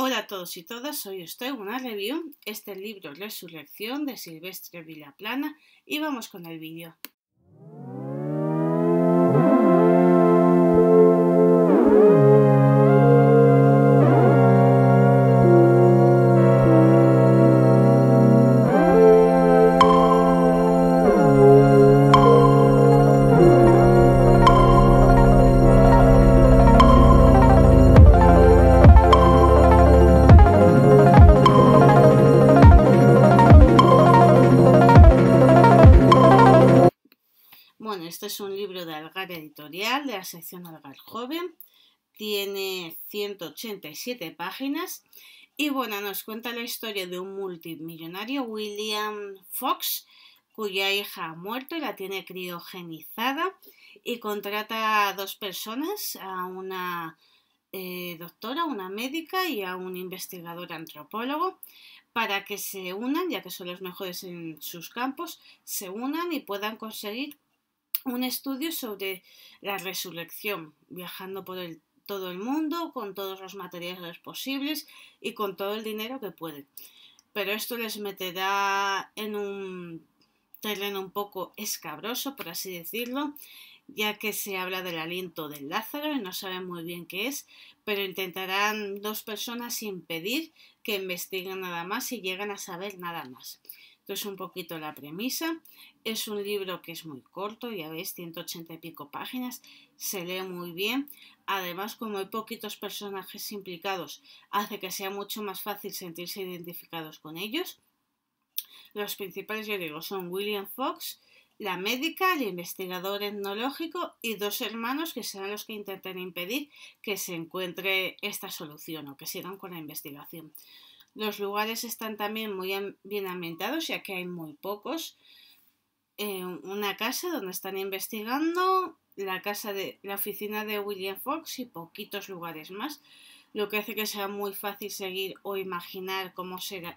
Hola a todos y todas, hoy os traigo una review, este libro Resurrección de Silvestre Vilaplana y vamos con el vídeo. Este es un libro de Algar Editorial, de la sección Algar Joven. Tiene 187 páginas. Y bueno, nos cuenta la historia de un multimillonario, William Fox, cuya hija ha muerto y la tiene criogenizada. Y contrata a dos personas, a una doctora, una médica y a un investigador antropólogo, para que se unan, ya que son los mejores en sus campos, se unan y puedan conseguir un estudio sobre la resurrección, viajando por todo el mundo, con todos los materiales posibles y con todo el dinero que pueden. Pero esto les meterá en un terreno un poco escabroso, por así decirlo, ya que se habla del aliento del Lázaro y no saben muy bien qué es, pero intentarán dos personas impedir que investiguen nada más y lleguen a saber nada más. Es un poquito la premisa. Es un libro que es muy corto, ya veis, 180 y pico páginas, se lee muy bien. Además, como hay poquitos personajes implicados, hace que sea mucho más fácil sentirse identificados con ellos. Los principales, yo digo, son William Fox, la médica, el investigador etnológico y dos hermanos que serán los que intenten impedir que se encuentre esta solución o que sigan con la investigación. Los lugares están también muy bien ambientados, ya que hay muy pocos. Una casa donde están investigando, la oficina de William Fox y poquitos lugares más, lo que hace que sea muy fácil seguir o imaginar cómo será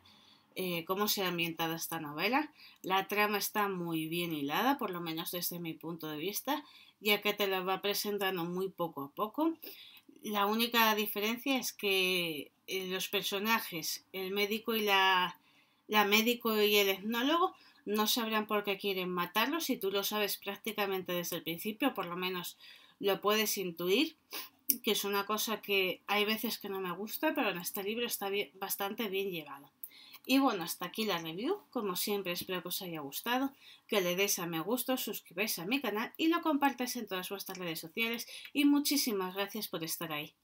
ambientada esta novela. La trama está muy bien hilada, por lo menos desde mi punto de vista, ya que te la va presentando muy poco a poco. La única diferencia es que los personajes, el médico y la médico y el etnólogo, no sabrán por qué quieren matarlos y tú lo sabes prácticamente desde el principio, por lo menos lo puedes intuir, que es una cosa que hay veces que no me gusta, pero en este libro está bastante bien llevado. Y bueno, hasta aquí la review. Como siempre, espero que os haya gustado, que le deis a me gusta, os suscribáis a mi canal y lo compartáis en todas vuestras redes sociales. Y muchísimas gracias por estar ahí.